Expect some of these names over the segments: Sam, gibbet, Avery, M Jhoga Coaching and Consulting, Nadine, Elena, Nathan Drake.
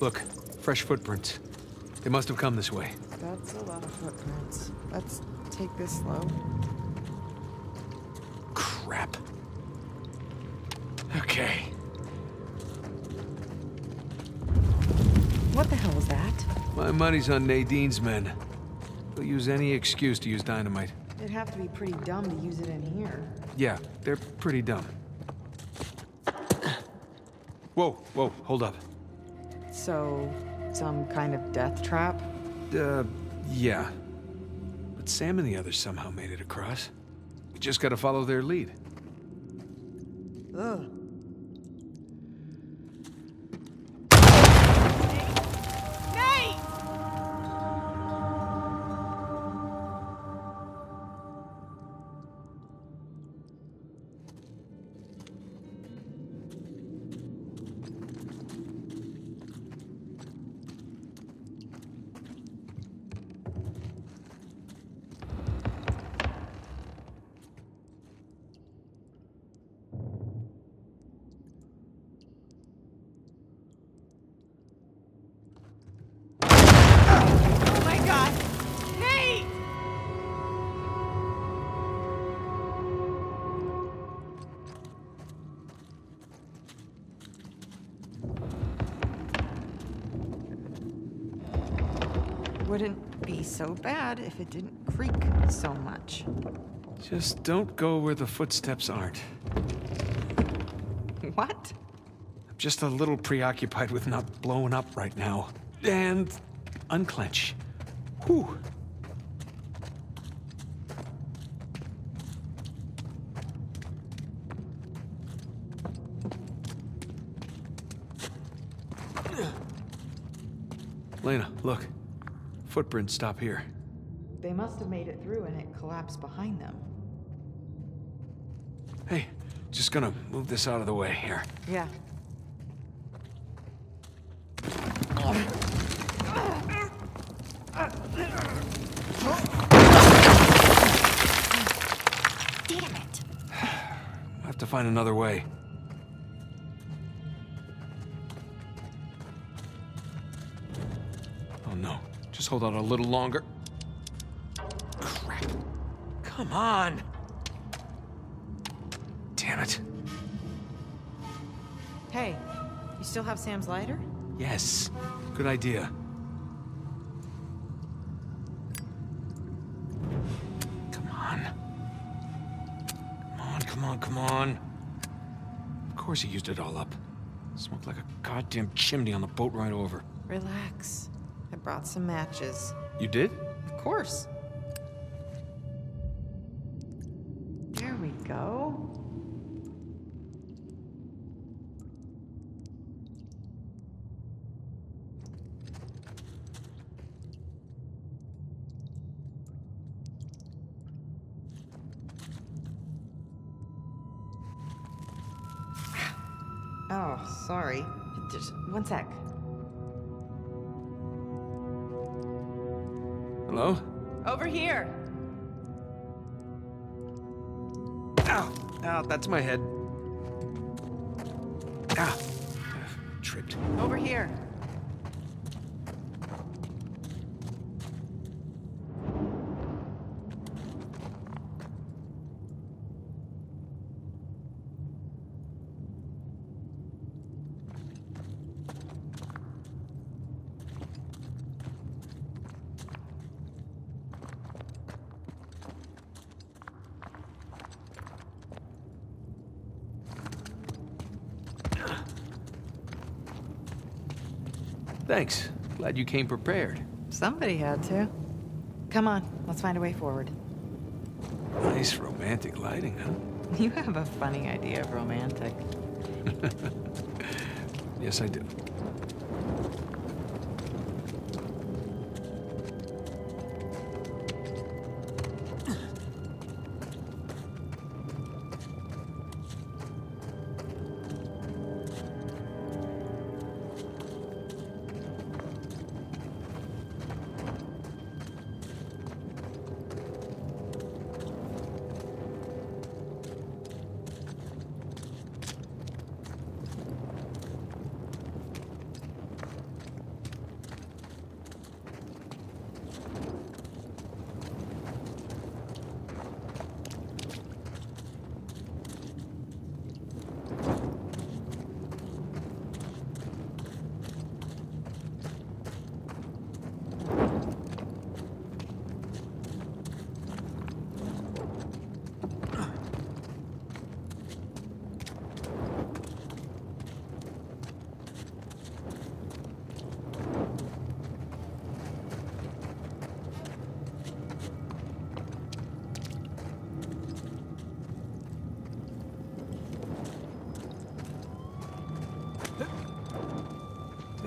Look, fresh footprints. They must have come this way. That's a lot of footprints. Let's take this slow. Crap. Okay. What the hell was that? My money's on Nadine's men. They'll use any excuse to use dynamite. They'd have to be pretty dumb to use it in here. Yeah, they're pretty dumb. Whoa, whoa, hold up. So, some kind of death trap? Yeah. But Sam and the others somehow made it across. We just gotta follow their lead. Ugh. Wouldn't be so bad if it didn't creak so much. Just don't go where the footsteps aren't. What? I'm just a little preoccupied with not blowing up right now. And unclench. Whew. Elena, look. Footprints stop here. They must have made it through and it collapsed behind them. Hey, just gonna move this out of the way here. Yeah. Damn it. I'll have to find another way. Oh no. Just hold on a little longer. Crap. Come on! Damn it. Hey, you still have Sam's lighter? Yes. Good idea. Come on. Come on, come on, come on. Of course he used it all up. Smoked like a goddamn chimney on the boat right over. Relax. I brought some matches. You did? Of course. There we go. Oh, sorry. Just one sec. Hello? Over here! Ow! Ow, that's my head. Ow! Tripped. Over here! Thanks. Glad you came prepared. Somebody had to. Come on, let's find a way forward. Nice romantic lighting, huh? You have a funny idea of romantic. Yes, I do.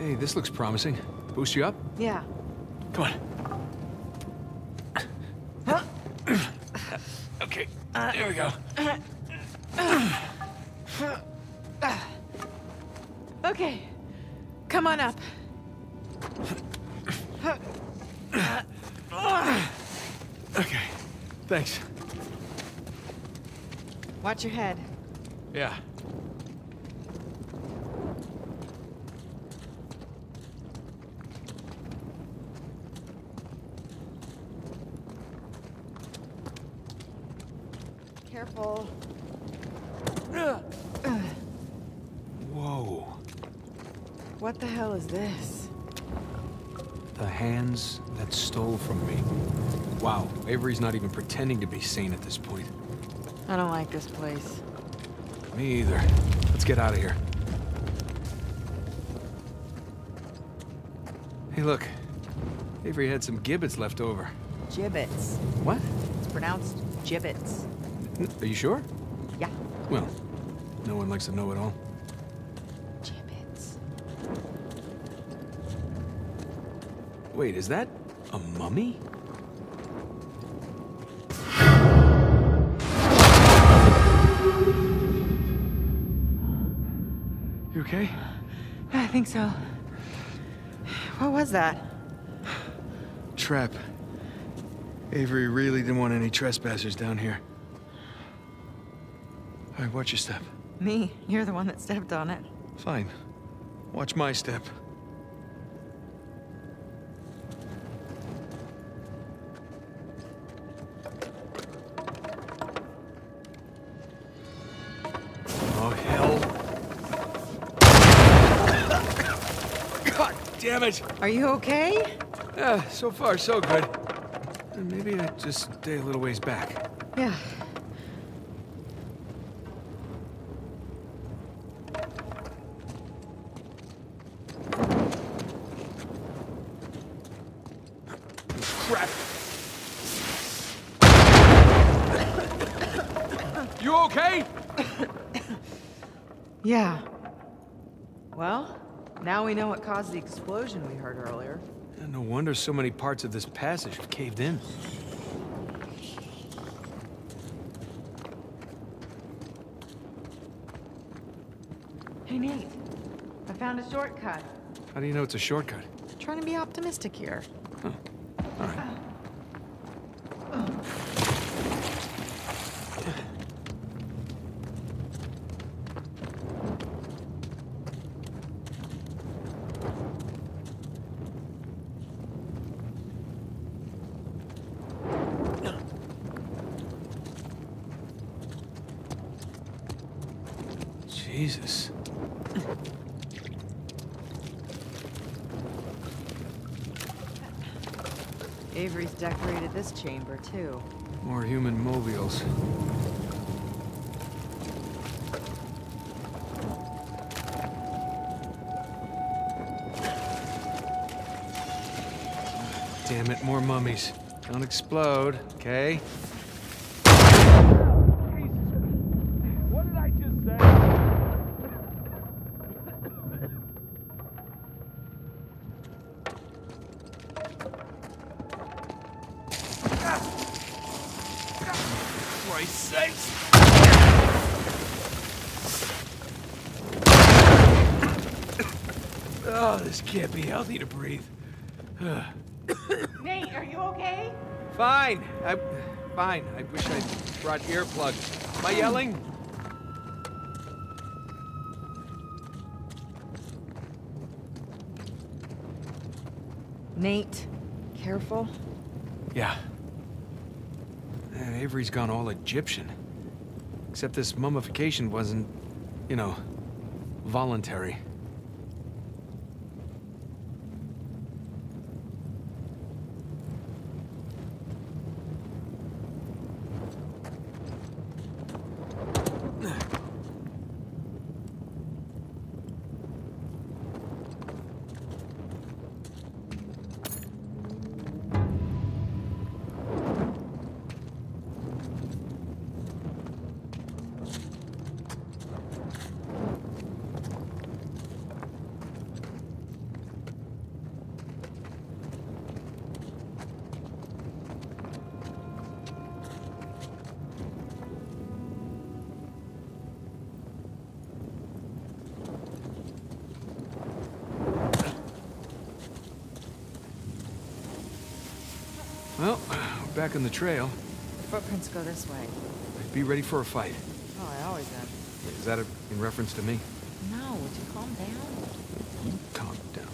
Hey, this looks promising. Boost you up? Yeah. Come on. Huh? Okay, there we go. Okay, come on up. Okay, thanks. Watch your head. Yeah. Careful. Whoa. What the hell is this? The hands that stole from me. Wow, Avery's not even pretending to be sane at this point. I don't like this place. Me either. Let's get out of here. Hey, look. Avery had some gibbets left over. Gibbets? What? It's pronounced gibbets. Are you sure? Yeah. Well, no one likes to know it all. Gibbets. Wait, is that a mummy? You okay? I think so. What was that? Trap. Avery really didn't want any trespassers down here. All right, watch your step. Me? You're the one that stepped on it. Fine. Watch my step. Oh, hell. God damn it! Are you okay? Yeah, so far so good. Maybe I just stay a little ways back. Yeah. You okay? Yeah. Well, now we know what caused the explosion we heard earlier. Yeah, no wonder so many parts of this passage have caved in. Hey, Nate. I found a shortcut. How do you know it's a shortcut? I'm trying to be optimistic here. Huh. All right. Jesus. Avery's decorated this chamber, too. More human mobiles. Damn it, more mummies. Don't explode, okay? Oh, this can't be healthy to breathe. Nate, are you okay? Fine. Fine. I wish I brought earplugs. Am I yelling? Nate, careful. Yeah. Man, Avery's gone all Egyptian. Except this mummification wasn't, you know, voluntary. back on the trail. Footprints go this way. Be ready for a fight. Oh, I always am. Is that in reference to me? No, would you calm down? Calm down.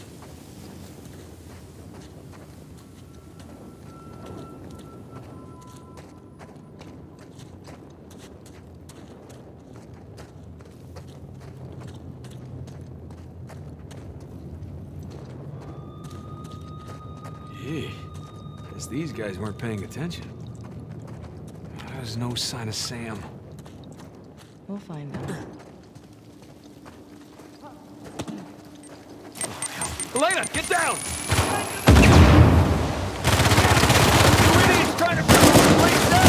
Guess these guys weren't paying attention. There's no sign of Sam. We'll find out. Elena, get down! He's trying to break the place down!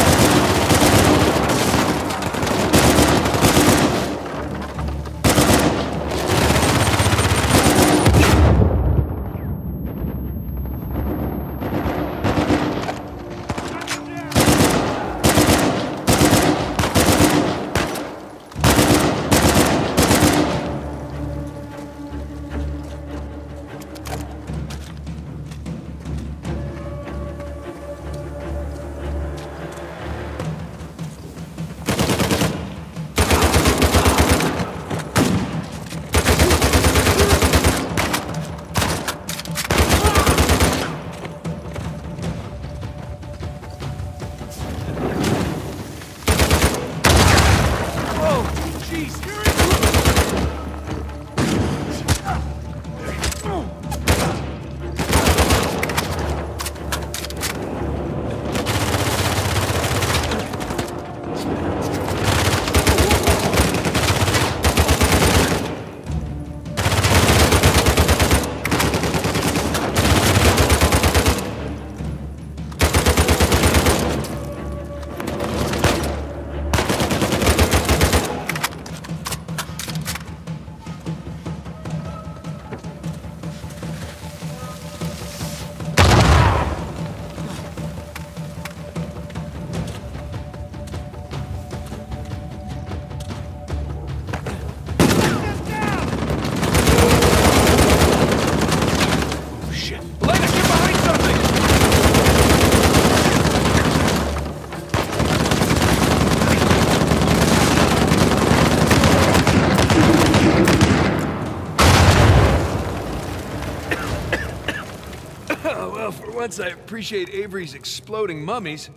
I appreciate Avery's exploding mummies.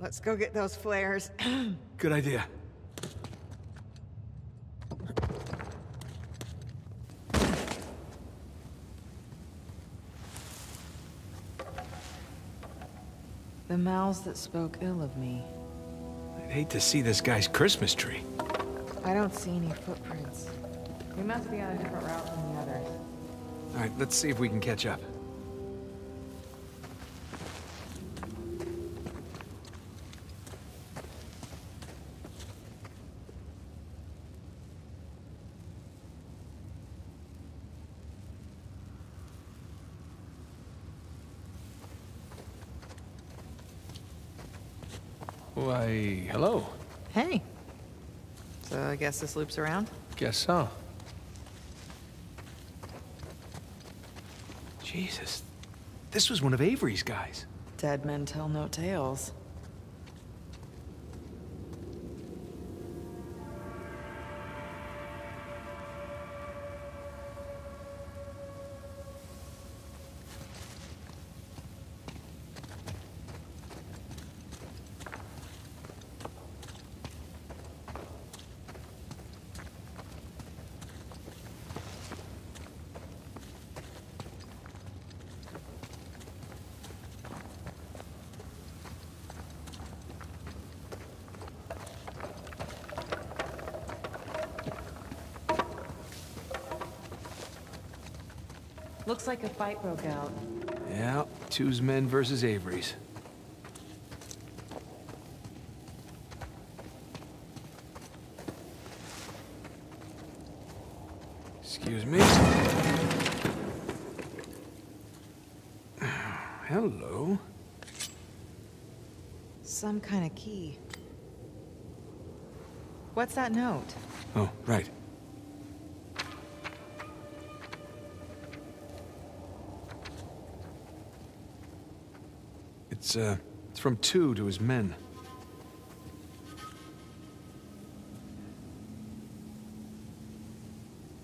Let's go get those flares. Good idea. The mouths that spoke ill of me. I'd hate to see this guy's Christmas tree. I don't see any footprints. We must be on a different route than the others. All right, let's see if we can catch up. Why, hello. Hey. So I guess this loops around? Guess so. Jesus, this was one of Avery's guys. Dead men tell no tales. Looks like a fight broke out. Yeah, two's men versus Avery's. Excuse me. Hello. Some kind of key. What's that note? Oh, right. It's from Tu to his men.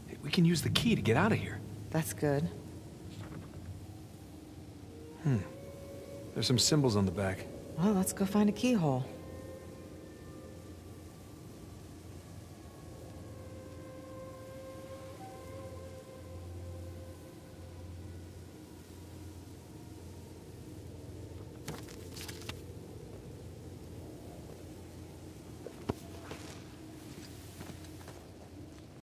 Hey, we can use the key to get out of here. That's good. There's some symbols on the back. Well, let's go find a keyhole.